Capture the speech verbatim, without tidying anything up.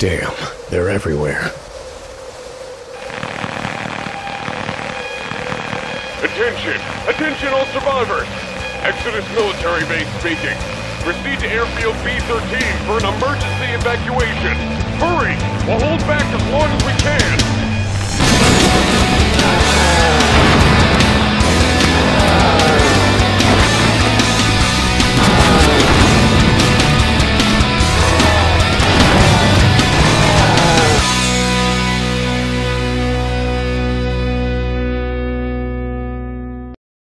Damn, they're everywhere. Attention! Attention all survivors! Exodus Military Base speaking. Proceed to airfield B thirteen for an emergency evacuation. Hurry! We'll hold back!